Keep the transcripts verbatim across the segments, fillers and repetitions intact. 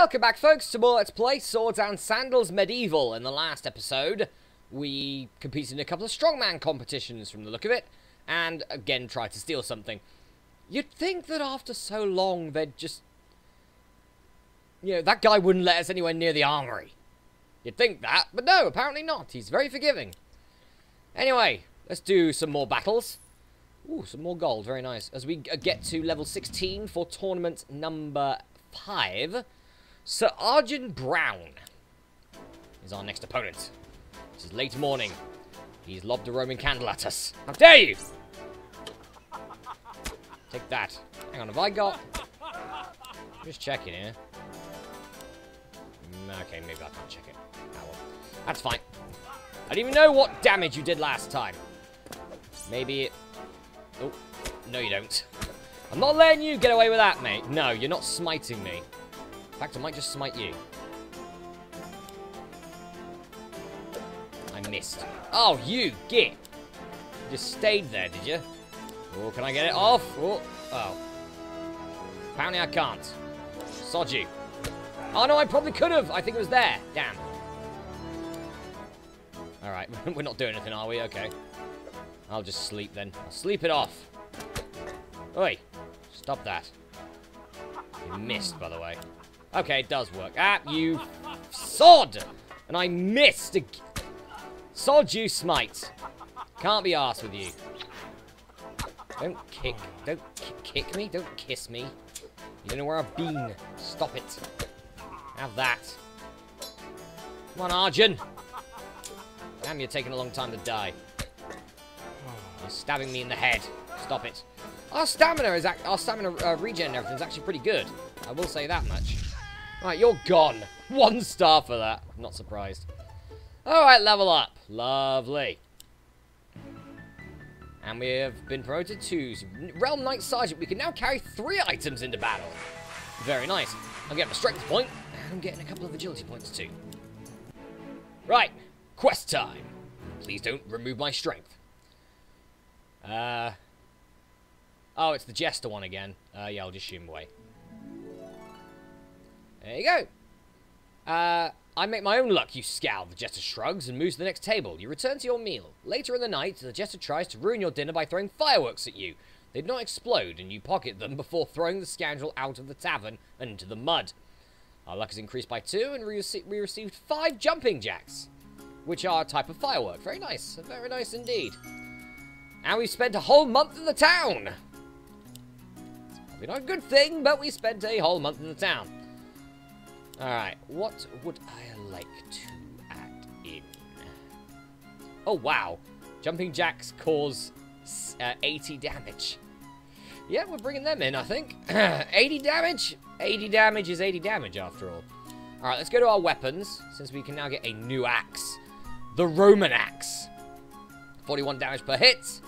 Welcome back, folks, to more Let's Play Swords and Sandals Medieval. In the last episode, we competed in a couple of strongman competitions from the look of it, and again tried to steal something. You'd think that after so long they'd just... You know, that guy wouldn't let us anywhere near the armory. You'd think that, but no, apparently not. He's very forgiving. Anyway, let's do some more battles. Ooh, some more gold, very nice. As we get to level sixteen for tournament number five... Sir Arjun Brown is our next opponent. This is late morning. He's lobbed a Roman candle at us. How dare you! Take that. Hang on, have I got... I'm just checking here. Okay, maybe I can't check it. Oh, well. That's fine. I didn't even know what damage you did last time. Maybe it... Oh, no you don't. I'm not letting you get away with that, mate. No, you're not smiting me. In fact, I might just smite you. I missed. Oh, you git! Just stayed there, did you? Oh, can I get it off? Oh, oh. Apparently I can't. Sod you. Oh no, I probably could have. I think it was there. Damn. All right, we're not doing anything, are we? Okay. I'll just sleep then. I'll sleep it off. Oi! Stop that. You missed, by the way. Okay, it does work. Ah, you sod! And I missed a... Sod you smite. Can't be arsed with you. Don't kick. Don't kick me. Don't kiss me. You don't know where I've been. Stop it. Have that. Come on, Arjun. Damn, you're taking a long time to die. You're stabbing me in the head. Stop it. Our stamina is... Our stamina uh, regen and everything is actually pretty good. I will say that much. Right, you're gone. One star for that. I'm not surprised. Alright, level up. Lovely. And we have been promoted to Realm Knight Sergeant. We can now carry three items into battle. Very nice. I'm getting a strength point, and I'm getting a couple of agility points too. Right, quest time. Please don't remove my strength. Uh. Oh, it's the Jester one again. Uh, yeah, I'll just shoot him away. There you go. Uh, I make my own luck, you scowl. The Jester shrugs and moves to the next table. You return to your meal. Later in the night, the Jester tries to ruin your dinner by throwing fireworks at you. They do not explode, and you pocket them before throwing the scoundrel out of the tavern and into the mud. Our luck is increased by two, and we, we received five jumping jacks, which are a type of firework. Very nice. Very nice indeed. And we've spent a whole month in the town. It's probably not a good thing, but we spent a whole month in the town. Alright, what would I like to add in? Oh, wow. Jumping jacks cause uh, eighty damage. Yeah, we're bringing them in, I think. eighty damage? eighty damage is eighty damage, after all. Alright, let's go to our weapons, since we can now get a new axe. The Roman axe. forty-one damage per hit.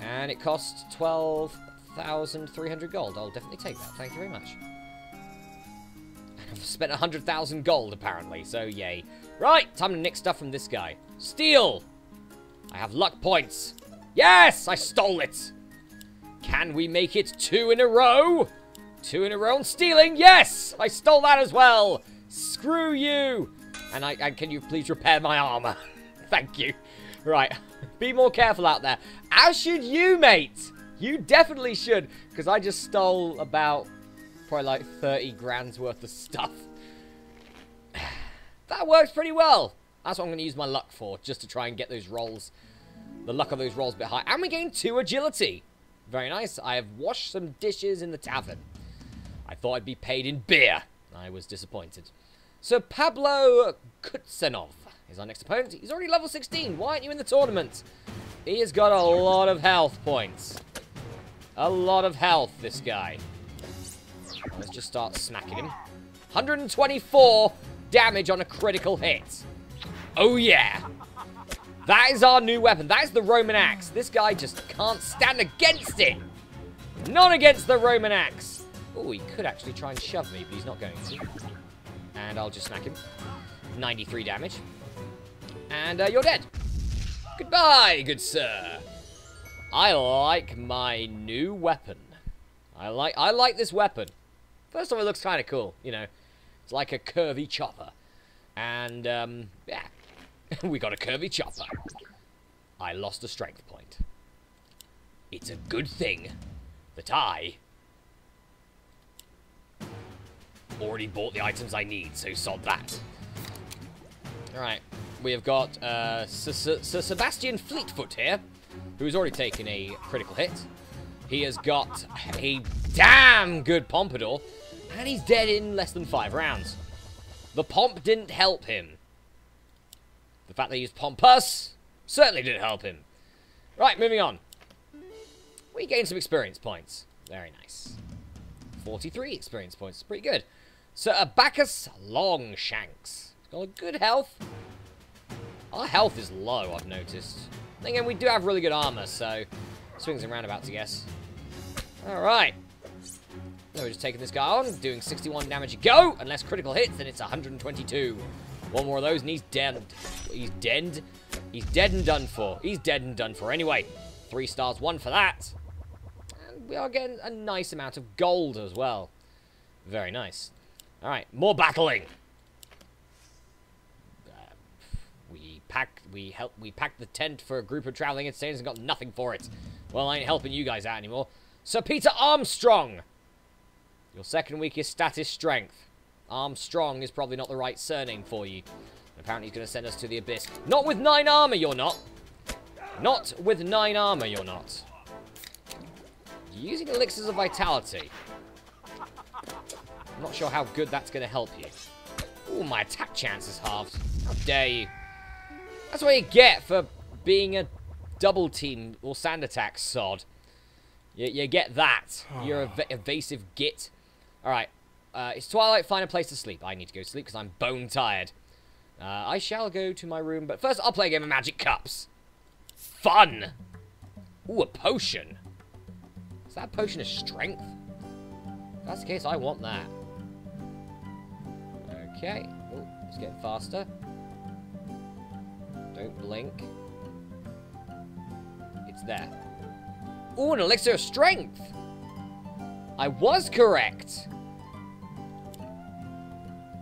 And it costs twelve thousand three hundred gold. I'll definitely take that. Thank you very much. I've spent one hundred thousand gold, apparently, so yay. Right, time to nick stuff from this guy. Steal! I have luck points. Yes, I stole it! Can we make it two in a row? Two in a row on stealing? Yes! I stole that as well! Screw you! And I, I can you please repair my armor? Thank you. Right, be more careful out there. As should you, mate! You definitely should, because I just stole about... probably like thirty grand's worth of stuff. That works pretty well. That's what I'm going to use my luck for, just to try and get those rolls, the luck of those rolls a bit high. And we gain two agility. Very nice. I have washed some dishes in the tavern. I thought I'd be paid in beer. I was disappointed. So Pablo Kutsunov is our next opponent. He's already level sixteen. Why aren't you in the tournament? He has got a lot of health points. A lot of health, this guy. Let's just start smacking him. one hundred twenty-four damage on a critical hit. Oh, yeah. That is our new weapon. That is the Roman axe. This guy just can't stand against it. Not against the Roman axe. Oh, he could actually try and shove me, but he's not going to. And I'll just smack him. ninety-three damage. And uh, you're dead. Goodbye, good sir. I like my new weapon. I like I like this weapon. First of all, it looks kind of cool, you know. It's like a curvy chopper. And, um, yeah. We got a curvy chopper. I lost a strength point. It's a good thing that I already bought the items I need, so sod that. Alright, we have got uh, Sir, Sir Sebastian Fleetfoot here, who's already taken a critical hit. He has got a damn good pompadour, and he's dead in less than five rounds. The pomp didn't help him. The fact that he used pompous certainly didn't help him. Right, moving on. We gained some experience points. Very nice. forty-three experience points. Pretty good. So, Abacus Longshanks. He's got a good health. Our health is low, I've noticed. And again, we do have really good armor, so swings and roundabouts, I guess. Alright. So, we're just taking this guy on. Doing sixty-one damage. Go! Unless critical hits, then it's one hundred twenty-two. One more of those, and he's dead. He's dead. He's dead and done for. He's dead and done for. Anyway, three stars, one for that. We are getting a nice amount of gold as well. Very nice. Alright, more battling. Uh, we packed we helped we packed the tent for a group of travelling entertainers and got nothing for it. Well, I ain't helping you guys out anymore. Sir Peter Armstrong! Your second weakest stat is strength. Armstrong is probably not the right surname for you. And apparently he's gonna send us to the abyss. Not with nine armor, you're not. Not with nine armor, you're not. Using elixirs of vitality. I'm not sure how good that's going to help you. Ooh, my attack chance is halved. How dare you. That's what you get for being a double team or sand attack sod. You, you get that. You're a ev evasive git. Alright. Uh, it's twilight. Find a place to sleep. I need to go to sleep because I'm bone tired. Uh, I shall go to my room, but first I'll play a game of Magic Cups. Fun! Ooh, a potion. Is that a potion of strength? If that's the case, I want that. Okay. Oh, it's getting faster. Don't blink. It's there. Ooh, an elixir of strength! I was correct!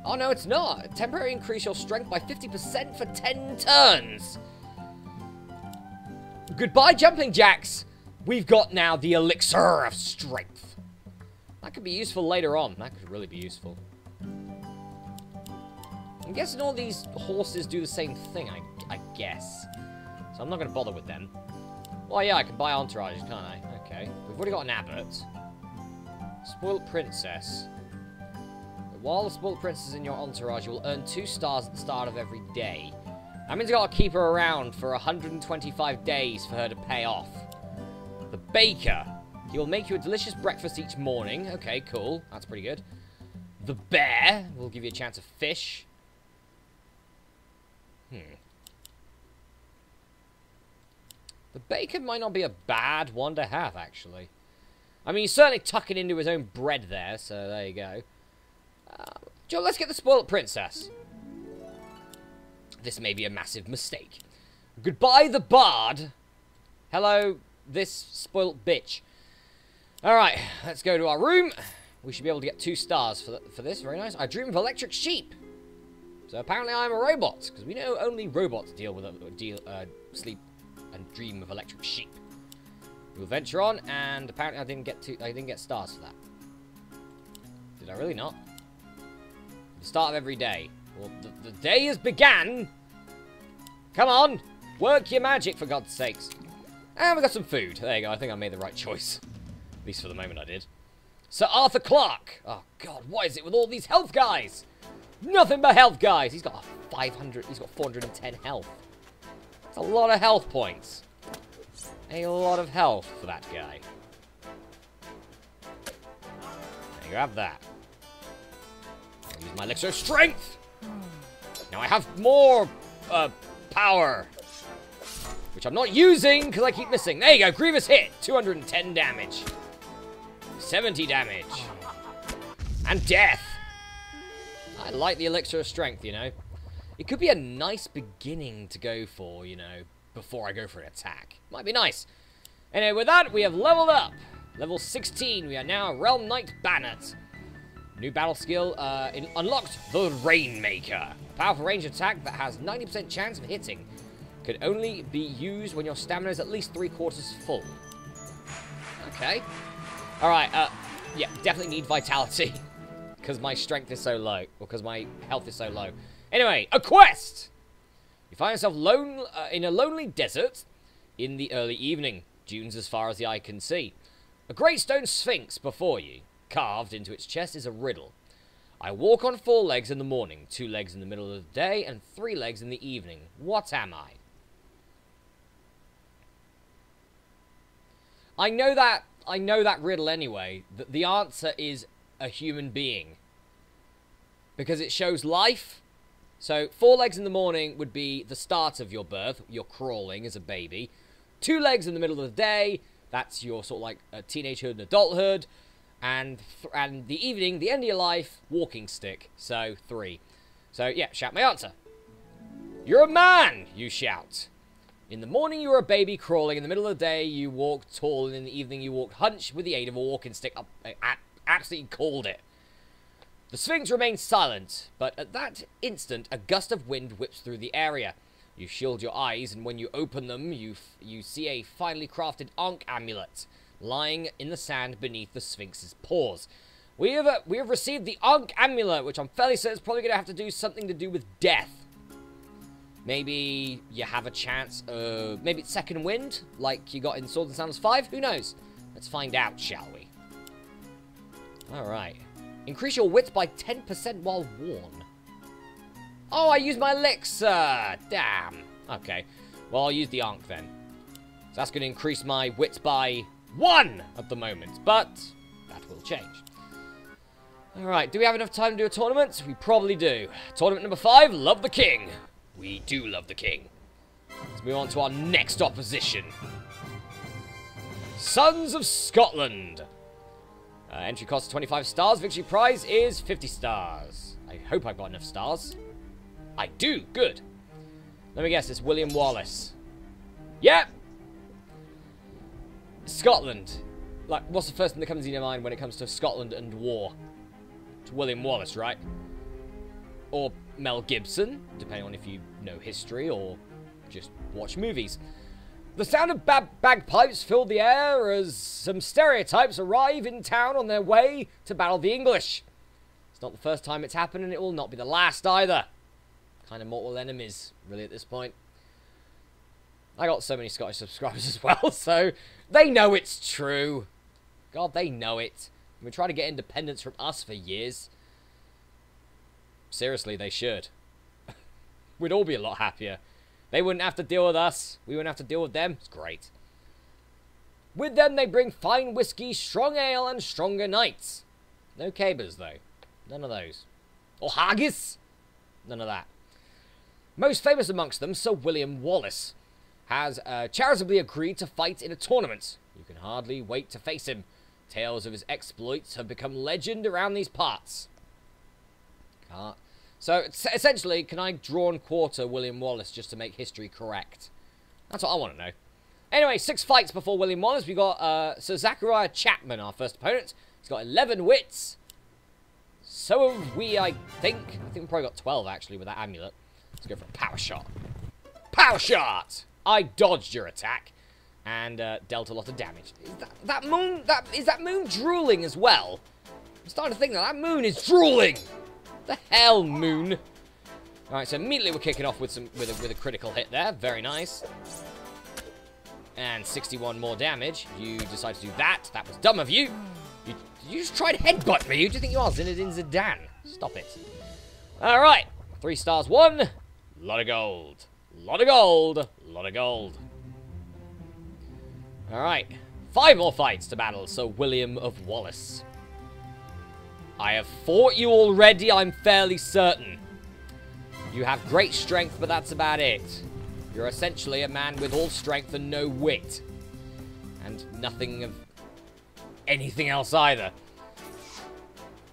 Oh no, it's not. Temporarily increase your strength by fifty percent for ten turns! Goodbye, jumping jacks! We've got now the elixir of strength. That could be useful later on. That could really be useful. I'm guessing all these horses do the same thing, I, I guess. So I'm not going to bother with them. Well, yeah, I can buy entourage, can't I? Okay. We've already got an abbot. Spoilt princess. While the spoilt princess is in your entourage, you will earn two stars at the start of every day. That means I've got to keep her around for one hundred twenty-five days for her to pay off. The baker. He will make you a delicious breakfast each morning. Okay, cool. That's pretty good. The bear will give you a chance of fish. Hmm. The baker might not be a bad one to have, actually. I mean, he's certainly tucking into his own bread there, so there you go. Uh, Joe, let's get the spoilt princess. This may be a massive mistake. Goodbye, the bard. Hello... this spoilt bitch. Alright, let's go to our room. We should be able to get two stars for, th for this. Very nice. I dream of electric sheep. So apparently I'm a robot, because we know only robots deal with a, deal, uh, sleep and dream of electric sheep. We'll venture on, and apparently I didn't get two, I didn't get stars for that. Did I really not? The start of every day. Well, the, the day has began. Come on, work your magic for God's sakes. And we got some food. There you go. I think I made the right choice. At least for the moment I did. Sir Arthur Clarke. Oh, God. What is it with all these health guys? Nothing but health guys. He's got five hundred. He's got four hundred ten health. That's a lot of health points. A lot of health for that guy. There you have that. I'll use my elixir of strength. Now I have more uh, power. Which I'm not using, because I keep missing. There you go, Grievous hit. two hundred ten damage. seventy damage. And death. I like the elixir of strength, you know. It could be a nice beginning to go for, you know, before I go for an attack. Might be nice. Anyway, with that, we have leveled up. Level sixteen, we are now Realm Knight Banneret. New battle skill uh, in unlocked, the Rainmaker. Powerful range attack that has ninety percent chance of hitting. Could only be used when your stamina is at least three quarters full. Okay. Alright, uh, yeah, definitely need vitality. Because my strength is so low. Or because my health is so low. Anyway, a quest! You find yourself lone, uh, in a lonely desert in the early evening. Dunes as far as the eye can see. A great stone sphinx before you. Carved into its chest is a riddle. I walk on four legs in the morning, two legs in the middle of the day, and three legs in the evening. What am I? I know that, I know that riddle anyway. The, the answer is a human being. Because it shows life. So, four legs in the morning would be the start of your birth. You're crawling as a baby. Two legs in the middle of the day. That's your sort of like uh, teenagehood and adulthood. And, th and the evening, the end of your life, walking stick. So, three. So, yeah, shout my answer. You're a man, you shout. In the morning, you're a baby crawling. In the middle of the day, you walk tall. And in the evening, you walk hunched with the aid of a walking stick. Up, I absolutely called it. The Sphinx remains silent, but at that instant, a gust of wind whips through the area. You shield your eyes, and when you open them, you, f you see a finely crafted Ankh amulet lying in the sand beneath the Sphinx's paws. We have, uh, we have received the Ankh amulet, which I'm fairly certain is probably going to have to do something to do with death. Maybe you have a chance, uh, maybe it's second wind, like you got in Swords and Sandals five? Who knows? Let's find out, shall we? Alright. Increase your wits by ten percent while worn. Oh, I used my elixir! Damn. Okay. Well, I'll use the Ankh then. So that's going to increase my wits by one at the moment, but that will change. Alright, do we have enough time to do a tournament? We probably do. Tournament number five, Love the King. We do love the King. Let's move on to our next opposition. Sons of Scotland. Uh, entry costs twenty-five stars. Victory prize is fifty stars. I hope I've got enough stars. I do. Good. Let me guess. It's William Wallace. Yep. Scotland. Like, what's the first thing that comes in your mind when it comes to Scotland and war? It's William Wallace, right? Or Mel Gibson, depending on if you know history or just watch movies. The sound of bag bagpipes filled the air as some stereotypes arrive in town on their way to battle the English. It's not the first time it's happened, and it will not be the last either. Kind of mortal enemies, really, at this point. I got so many Scottish subscribers as well, so they know it's true. God, they know it. We've been trying to get independence from us for years. Seriously, they should. We'd all be a lot happier. They wouldn't have to deal with us. We wouldn't have to deal with them. It's great. With them, they bring fine whiskey, strong ale, and stronger knights. No cabers, though. None of those. Or haggis. None of that. Most famous amongst them, Sir William Wallace, has uh, charitably agreed to fight in a tournament. You can hardly wait to face him. Tales of his exploits have become legend around these parts. Can't. So, essentially, can I draw and quarter William Wallace just to make history correct? That's what I want to know. Anyway, six fights before William Wallace. We've got uh, Sir Zachariah Chapman, our first opponent. He's got eleven wits. So have we, I think. I think we probably got twelve, actually, with that amulet. Let's go for a power shot. Power shot! I dodged your attack and uh, dealt a lot of damage. Is that, that moon... That, is that moon drooling as well? I'm starting to think that that moon is drooling! The hell, moon! Alright, so immediately we're kicking off with some with a, with a critical hit there. Very nice. And sixty-one more damage. You decide to do that. That was dumb of you. You, you just tried headbutt me. Who do you think you are, Zinedine Zidane? Stop it. Alright. Three stars, one. Lot of gold. Lot of gold. Lot of gold. Alright. Five more fights to battle Sir William of Wallace. I have fought you already, I'm fairly certain. You have great strength, but that's about it. You're essentially a man with all strength and no wit. And nothing of anything else either.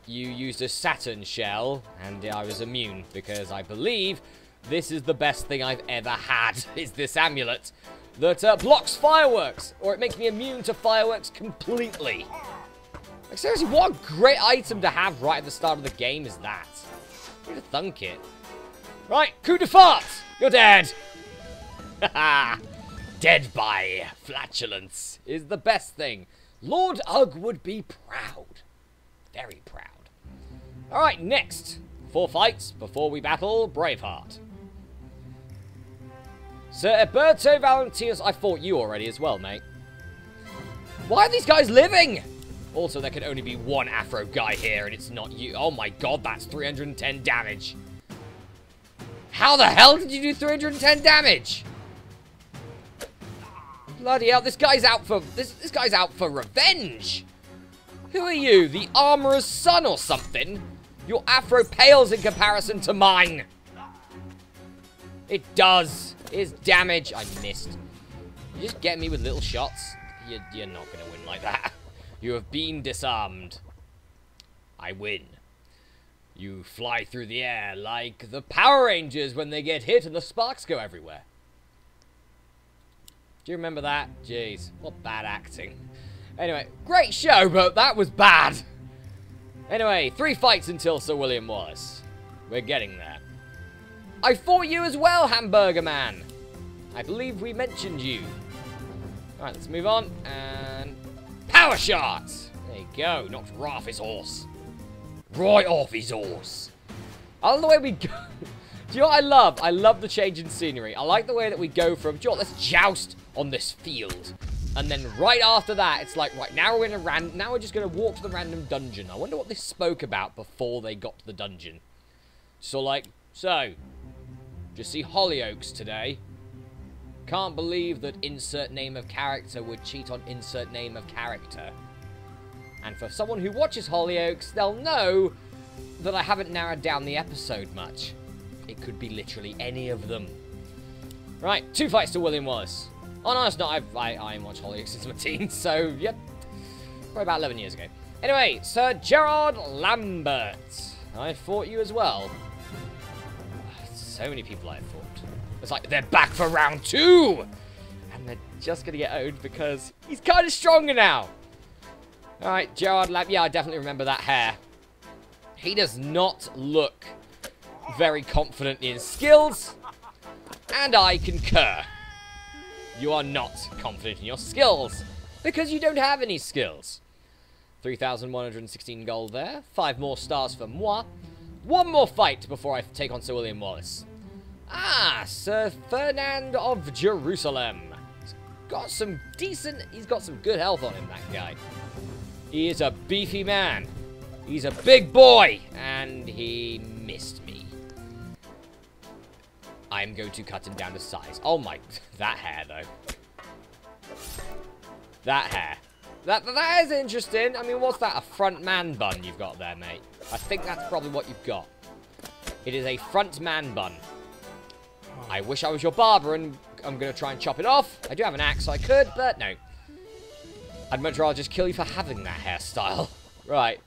You used a Saturn shell, and I was immune, because I believe this is the best thing I've ever had, is this amulet that uh, blocks fireworks, or it makes me immune to fireworks completely. Like, seriously, what a great item to have right at the start of the game is that. Who'd have thunk it? Right, coup de fart! You're dead! Haha! Dead by flatulence is the best thing. Lord Ugg would be proud. Very proud. Alright, next. Four fights before we battle Braveheart. Sir Alberto Valentius, I fought you already as well, mate. Why are these guys living? Also, there can only be one Afro guy here, and it's not you. Oh my god, that's three hundred ten damage. How the hell did you do three hundred ten damage? Bloody hell, this guy's out for this this guy's out for revenge. Who are you? The Armourer's son or something? Your afro pales in comparison to mine. It does. It is damage. I missed. You just get me with little shots. You're, you're not going to win like that. You have been disarmed. I win. You fly through the air like the Power Rangers when they get hit and the sparks go everywhere. Do you remember that? Jeez, what bad acting. Anyway, great show, but that was bad. Anyway, three fights until Sir William Wallace. We're getting there. I fought you as well, Hamburger Man. I believe we mentioned you. Alright, let's move on. And... Power Shot! There you go. Knocked right off his horse. Right off his horse. I love the way we go. Do you know what I love? I love the change in scenery. I like the way that we go from, do you know what, let's joust on this field. And then right after that, it's like, right, now we're in a ran- now we're just going to walk to the random dungeon. I wonder what they spoke about before they got to the dungeon. So, like, so, just see Hollyoaks today. Can't believe that insert name of character would cheat on insert name of character. And for someone who watches Hollyoaks, they'll know that I haven't narrowed down the episode much. It could be literally any of them. Right, two fights to William Wallace. Oh no, it's not. I've, I I watched Hollyoaks since my teens, so yep, probably about eleven years ago. Anyway, Sir Gerard Lambert, I fought you as well. So many people I have fought. It's like they're back for round two, and they're just gonna get owned because he's kind of stronger now. All right, Gerard Lambert. Yeah, I definitely remember that hair. He does not look very confident in his skills, and I concur. You are not confident in your skills, because you don't have any skills. three thousand one hundred sixteen gold there. Five more stars for moi. One more fight before I take on Sir William Wallace. Ah, Sir Fernand of Jerusalem. He's got some decent... He's got some good health on him, that guy. He is a beefy man. He's a big boy. And he missed me. I'm going to cut him down to size. Oh my, that hair though. That hair. That, that is interesting. I mean, what's that? A front man bun you've got there, mate. I think that's probably what you've got. It is a front man bun. I wish I was your barber and I'm going to try and chop it off. I do have an axe, so I could, but no. I'd much rather just kill you for having that hairstyle. Right.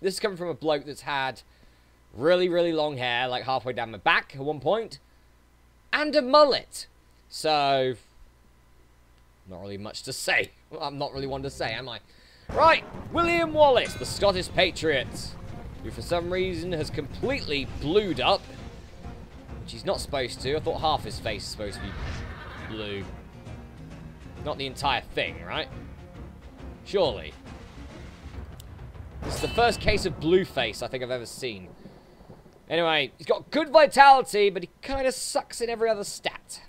This is coming from a bloke that's had really, really long hair, like halfway down my back at one point. And a mullet. So, not really much to say. Well, I'm not really one to say, am I? Right, William Wallace, the Scottish patriot, who for some reason has completely blued up, which he's not supposed to. I thought half his face is supposed to be blue. Not the entire thing, right? Surely. This is the first case of blue face I think I've ever seen. Anyway, he's got good vitality, but he kind of sucks in every other stat.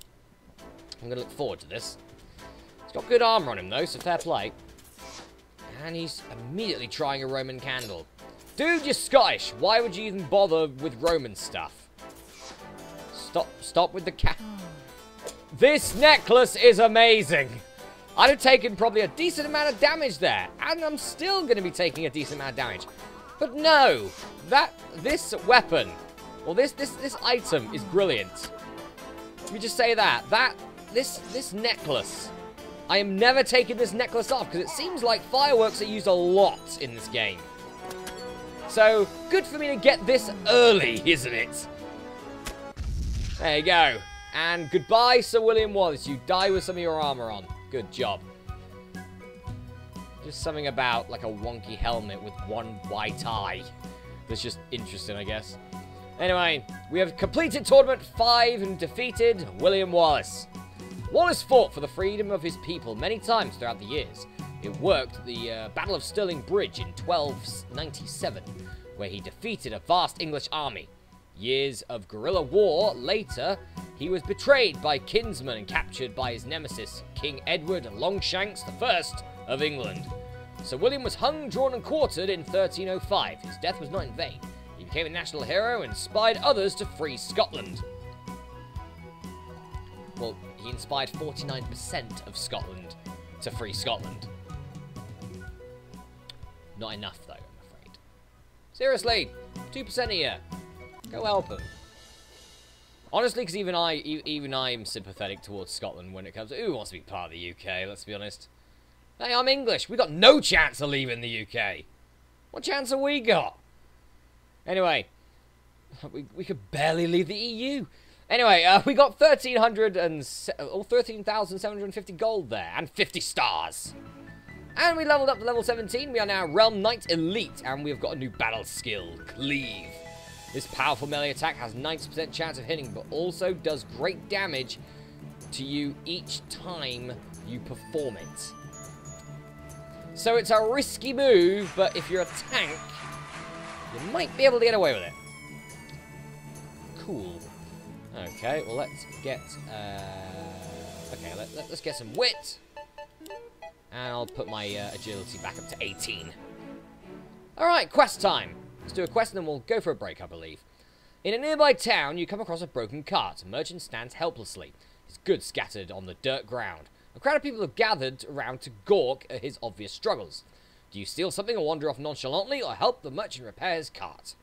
I'm going to look forward to this. He's got good armor on him, though, so fair play. And he's immediately trying a Roman candle. Dude, you're Scottish. Why would you even bother with Roman stuff? Stop, stop with the ca- This necklace is amazing. I'd have taken probably a decent amount of damage there. And I'm still going to be taking a decent amount of damage. But no, that, this weapon, or this, this, this item is brilliant. Let me just say that, that, this, this necklace. I am never taking this necklace off, because it seems like fireworks are used a lot in this game. So, good for me to get this early, isn't it? There you go. And goodbye, Sir William Wallace. You die with some of your armor on. Good job. Just something about, like, a wonky helmet with one white eye. That's just interesting, I guess. Anyway, we have completed Tournament five and defeated William Wallace. Wallace fought for the freedom of his people many times throughout the years. It worked at the uh, Battle of Stirling Bridge in twelve ninety-seven, where he defeated a vast English army. Years of guerrilla war later, he was betrayed by kinsmen and captured by his nemesis, King Edward Longshanks the first of England. Sir William was hung, drawn and quartered in thirteen oh five. His death was not in vain. He became a national hero and inspired others to free Scotland. Well, he inspired forty-nine percent of Scotland to free Scotland. Not enough, though, I'm afraid. Seriously, two percent a year. Go help him. Honestly, because even I, even I am sympathetic towards Scotland when it comes to who wants to be part of the U K, let's be honest. Hey, I'm English. We got no chance of leaving the U K. What chance have we got? Anyway, we, we could barely leave the E U. Anyway, uh, we got thirteen thousand seven hundred fifty gold there, and fifty stars. And we leveled up to level seventeen. We are now Realm Knight Elite, and we have got a new battle skill, Cleave. This powerful melee attack has ninety percent chance of hitting, but also does great damage to you each time you perform it. So it's a risky move, but if you're a tank, you might be able to get away with it. Cool. Okay, well, let's get... Uh, okay, let, let, let's get some wit. And I'll put my uh, agility back up to eighteen. Alright, quest time. Let's do a quest and then we'll go for a break, I believe. In a nearby town, you come across a broken cart. A merchant stands helplessly, his goods scattered on the dirt ground. A crowd of people have gathered around to gawk at his obvious struggles. Do you steal something or wander off nonchalantly, or help the merchant repair his cart?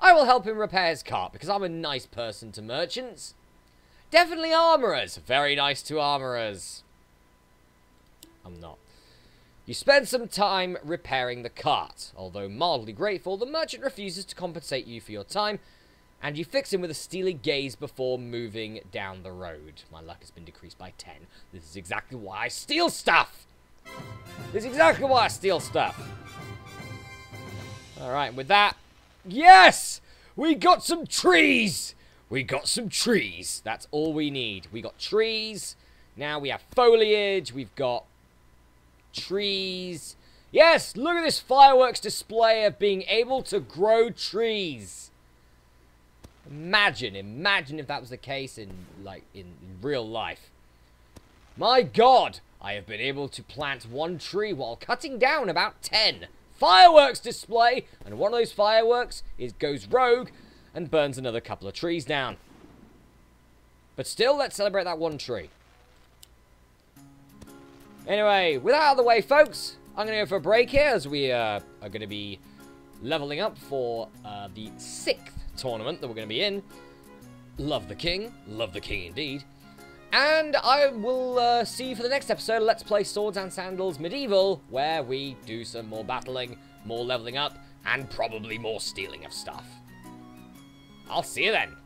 I will help him repair his cart, because I'm a nice person to merchants. Definitely armourers. Very nice to armourers. I'm not. You spend some time repairing the cart. Although mildly grateful, the merchant refuses to compensate you for your time, and you fix him with a steely gaze before moving down the road. My luck has been decreased by ten. This is exactly why I steal stuff! This is exactly why I steal stuff! Alright, with that... Yes! We got some trees! We got some trees! That's all we need. We got trees, now we have foliage, we've got... trees. Yes, look at this fireworks display of being able to grow trees. Imagine, imagine if that was the case in, like, in real life. My God, I have been able to plant one tree while cutting down about ten. Fireworks display, and one of those fireworks is goes rogue and burns another couple of trees down. But still, let's celebrate that one tree. Anyway, with that out of the way, folks, I'm going to go for a break here as we uh, are going to be leveling up for uh, the sixth tournament that we're going to be in. Love the king. Love the king indeed. And I will uh, see you for the next episode of Let's Play Swords and Sandals Medieval, where we do some more battling, more leveling up, and probably more stealing of stuff. I'll see you then.